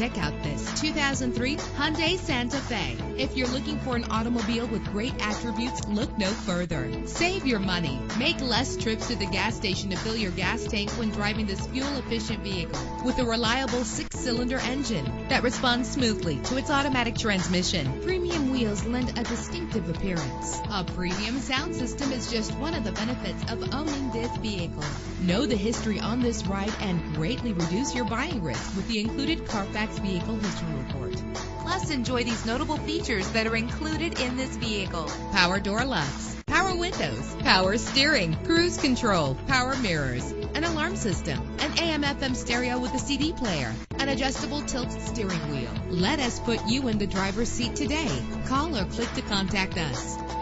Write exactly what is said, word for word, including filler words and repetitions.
Check out this two thousand three Hyundai Santa Fe. If you're looking for an automobile with great attributes, look no further. Save your money. Make less trips to the gas station to fill your gas tank when driving this fuel-efficient vehicle with a reliable six-cylinder engine that responds smoothly to its automatic transmission. Premium wheels lend a distinctive appearance. A premium sound system is just one of the benefits of owning this vehicle. Know the history on this ride and greatly reduce your buying risk with the included Carfax Vehicle History Report. Plus, enjoy these notable features that are included in this vehicle: power door locks, power windows, power steering, cruise control, power mirrors, an alarm system, an A M F M stereo with a C D player, an adjustable tilt steering wheel. Let us put you in the driver's seat today. Call or click to contact us.